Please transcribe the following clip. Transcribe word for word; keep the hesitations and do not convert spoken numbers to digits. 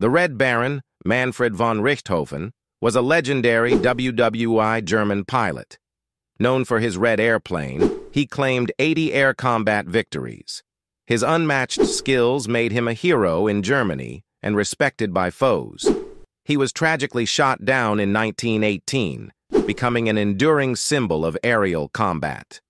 The Red Baron, Manfred von Richthofen, was a legendary W W I German pilot. Known for his red airplane, he claimed eighty air combat victories. His unmatched skills made him a hero in Germany and respected by foes. He was tragically shot down in nineteen eighteen, becoming an enduring symbol of aerial combat.